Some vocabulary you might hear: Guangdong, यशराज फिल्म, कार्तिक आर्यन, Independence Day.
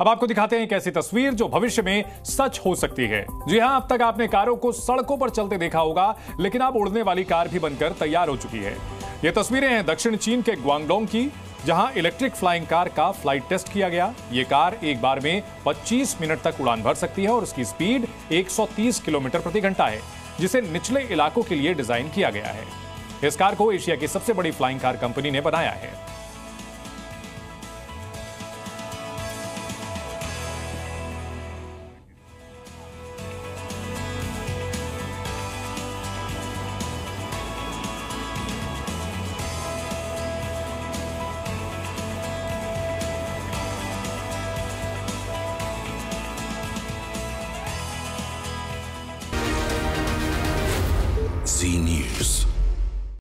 अब आपको दिखाते हैं एक ऐसी तस्वीर जो भविष्य में सच हो सकती है। जी हां, अब तक आपने कारों को सड़कों पर चलते देखा होगा, लेकिन अब उड़ने वाली कार भी बनकर तैयार हो चुकी है। ये तस्वीरें हैं दक्षिण चीन के ग्वांगडोंग की, जहां इलेक्ट्रिक फ्लाइंग कार का फ्लाइट टेस्ट किया गया। ये कार एक बार में 25 मिनट तक उड़ान भर सकती है और उसकी स्पीड 130 किलोमीटर प्रति घंटा है, जिसे निचले इलाकों के लिए डिजाइन किया गया है। इस कार को एशिया की सबसे बड़ी फ्लाइंग कार कंपनी ने बनाया है।